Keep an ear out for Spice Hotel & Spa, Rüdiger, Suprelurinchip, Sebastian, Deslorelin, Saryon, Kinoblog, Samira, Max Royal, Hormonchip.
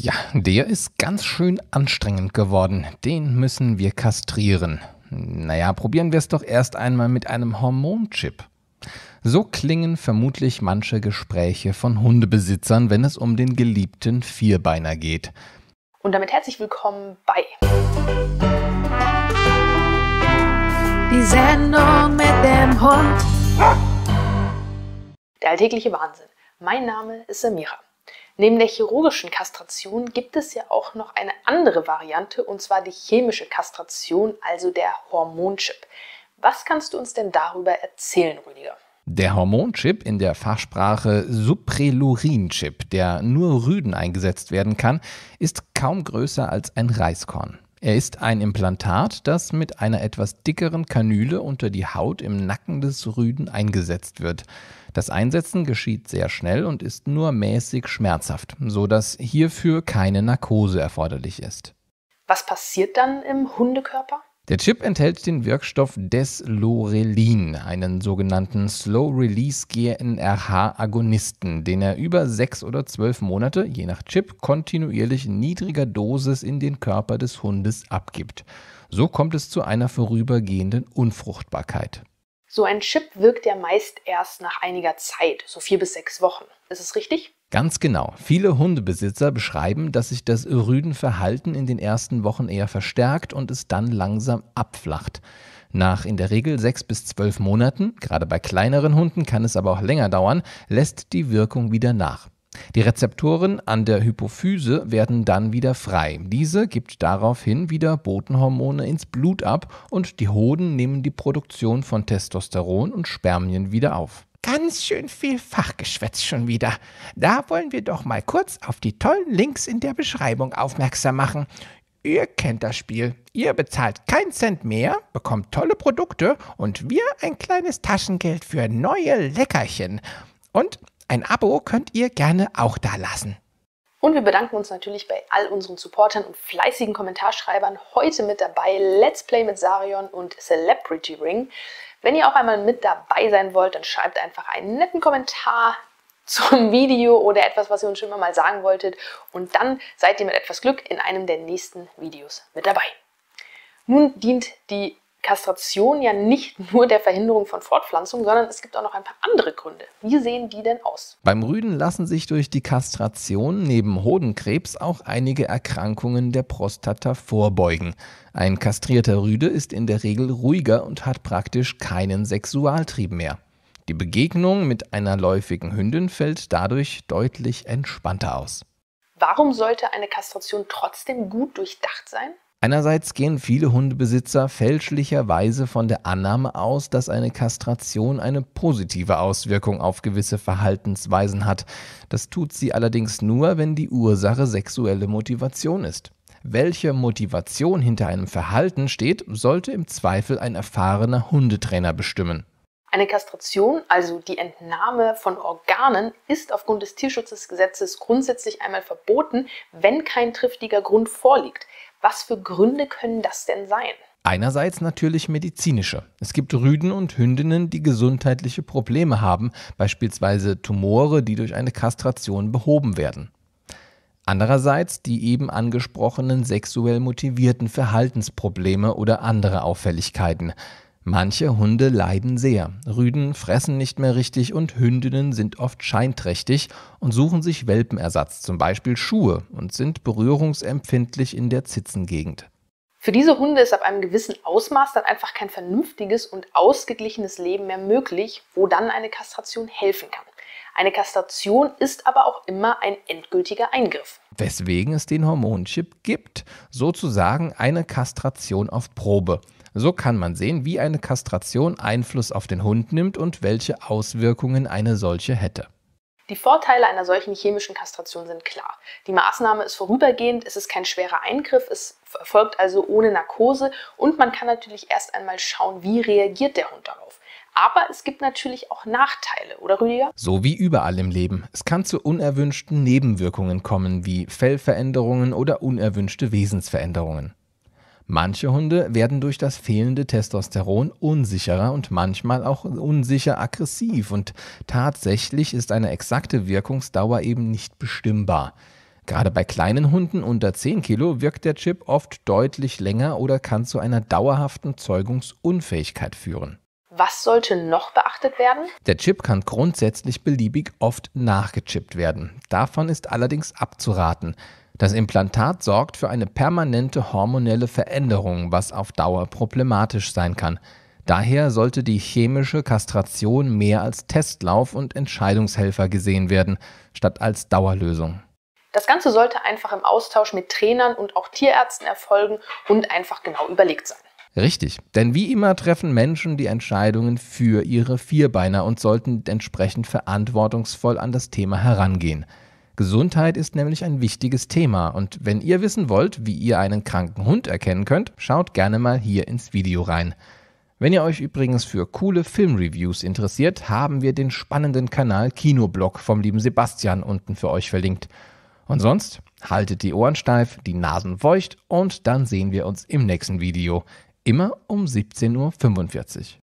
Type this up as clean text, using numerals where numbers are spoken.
Ja, der ist ganz schön anstrengend geworden. Den müssen wir kastrieren. Naja, probieren wir es doch erst einmal mit einem Hormonchip. So klingen vermutlich manche Gespräche von Hundebesitzern, wenn es um den geliebten Vierbeiner geht. Und damit herzlich willkommen bei Die Sendung mit dem Hund. Der alltägliche Wahnsinn. Mein Name ist Samira. Neben der chirurgischen Kastration gibt es ja auch noch eine andere Variante, und zwar die chemische Kastration, also der Hormonchip. Was kannst du uns denn darüber erzählen, Rüdiger? Der Hormonchip, in der Fachsprache Suprelurinchip, der nur Rüden eingesetzt werden kann, ist kaum größer als ein Reiskorn. Er ist ein Implantat, das mit einer etwas dickeren Kanüle unter die Haut im Nacken des Rüden eingesetzt wird. Das Einsetzen geschieht sehr schnell und ist nur mäßig schmerzhaft, sodass hierfür keine Narkose erforderlich ist. Was passiert dann im Hundekörper? Der Chip enthält den Wirkstoff Deslorelin, einen sogenannten Slow-Release-GnRH-Agonisten, den er über 6 oder 12 Monate, je nach Chip, kontinuierlich in niedriger Dosis in den Körper des Hundes abgibt. So kommt es zu einer vorübergehenden Unfruchtbarkeit. So ein Chip wirkt ja meist erst nach einiger Zeit, so 4 bis 6 Wochen. Ist es richtig? Ganz genau. Viele Hundebesitzer beschreiben, dass sich das Rüdenverhalten in den ersten Wochen eher verstärkt und es dann langsam abflacht. Nach in der Regel 6 bis 12 Monaten, gerade bei kleineren Hunden kann es aber auch länger dauern, lässt die Wirkung wieder nach. Die Rezeptoren an der Hypophyse werden dann wieder frei. Diese gibt daraufhin wieder Botenhormone ins Blut ab und die Hoden nehmen die Produktion von Testosteron und Spermien wieder auf. Ganz schön viel Fachgeschwätz schon wieder. Da wollen wir doch mal kurz auf die tollen Links in der Beschreibung aufmerksam machen. Ihr kennt das Spiel. Ihr bezahlt keinen Cent mehr, bekommt tolle Produkte und wir ein kleines Taschengeld für neue Leckerchen. Und ein Abo könnt ihr gerne auch da lassen. Und wir bedanken uns natürlich bei all unseren Supportern und fleißigen Kommentarschreibern. Heute mit dabei Let's Play mit Saryon und Celebrity Ring. Wenn ihr auch einmal mit dabei sein wollt, dann schreibt einfach einen netten Kommentar zum Video oder etwas, was ihr uns schon immer mal sagen wolltet. Und dann seid ihr mit etwas Glück in einem der nächsten Videos mit dabei. Nun dient die Kastration ja nicht nur der Verhinderung von Fortpflanzung, sondern es gibt auch noch ein paar andere Gründe. Wie sehen die denn aus? Beim Rüden lassen sich durch die Kastration neben Hodenkrebs auch einige Erkrankungen der Prostata vorbeugen. Ein kastrierter Rüde ist in der Regel ruhiger und hat praktisch keinen Sexualtrieb mehr. Die Begegnung mit einer läufigen Hündin fällt dadurch deutlich entspannter aus. Warum sollte eine Kastration trotzdem gut durchdacht sein? Einerseits gehen viele Hundebesitzer fälschlicherweise von der Annahme aus, dass eine Kastration eine positive Auswirkung auf gewisse Verhaltensweisen hat. Das tut sie allerdings nur, wenn die Ursache sexuelle Motivation ist. Welche Motivation hinter einem Verhalten steht, sollte im Zweifel ein erfahrener Hundetrainer bestimmen. Eine Kastration, also die Entnahme von Organen, ist aufgrund des Tierschutzgesetzes grundsätzlich einmal verboten, wenn kein triftiger Grund vorliegt. Was für Gründe können das denn sein? Einerseits natürlich medizinische. Es gibt Rüden und Hündinnen, die gesundheitliche Probleme haben, beispielsweise Tumore, die durch eine Kastration behoben werden. Andererseits die eben angesprochenen sexuell motivierten Verhaltensprobleme oder andere Auffälligkeiten. Manche Hunde leiden sehr, Rüden fressen nicht mehr richtig und Hündinnen sind oft scheinträchtig und suchen sich Welpenersatz, zum Beispiel Schuhe, und sind berührungsempfindlich in der Zitzengegend. Für diese Hunde ist ab einem gewissen Ausmaß dann einfach kein vernünftiges und ausgeglichenes Leben mehr möglich, wo dann eine Kastration helfen kann. Eine Kastration ist aber auch immer ein endgültiger Eingriff. Weswegen es den Hormonchip gibt, sozusagen eine Kastration auf Probe. So kann man sehen, wie eine Kastration Einfluss auf den Hund nimmt und welche Auswirkungen eine solche hätte. Die Vorteile einer solchen chemischen Kastration sind klar. Die Maßnahme ist vorübergehend, es ist kein schwerer Eingriff, es erfolgt also ohne Narkose und man kann natürlich erst einmal schauen, wie reagiert der Hund darauf. Aber es gibt natürlich auch Nachteile, oder Rüdiger? So wie überall im Leben. Es kann zu unerwünschten Nebenwirkungen kommen, wie Fellveränderungen oder unerwünschte Wesensveränderungen. Manche Hunde werden durch das fehlende Testosteron unsicherer und manchmal auch unsicher aggressiv und tatsächlich ist eine exakte Wirkungsdauer eben nicht bestimmbar. Gerade bei kleinen Hunden unter 10 Kilo wirkt der Chip oft deutlich länger oder kann zu einer dauerhaften Zeugungsunfähigkeit führen. Was sollte noch beachtet werden? Der Chip kann grundsätzlich beliebig oft nachgechippt werden. Davon ist allerdings abzuraten. Das Implantat sorgt für eine permanente hormonelle Veränderung, was auf Dauer problematisch sein kann. Daher sollte die chemische Kastration mehr als Testlauf und Entscheidungshelfer gesehen werden, statt als Dauerlösung. Das Ganze sollte einfach im Austausch mit Trainern und auch Tierärzten erfolgen und einfach genau überlegt sein. Richtig, denn wie immer treffen Menschen die Entscheidungen für ihre Vierbeiner und sollten entsprechend verantwortungsvoll an das Thema herangehen. Gesundheit ist nämlich ein wichtiges Thema und wenn ihr wissen wollt, wie ihr einen kranken Hund erkennen könnt, schaut gerne mal hier ins Video rein. Wenn ihr euch übrigens für coole Filmreviews interessiert, haben wir den spannenden Kanal Kinoblog vom lieben Sebastian unten für euch verlinkt. Und sonst haltet die Ohren steif, die Nasen feucht und dann sehen wir uns im nächsten Video. Immer um 17:45 Uhr.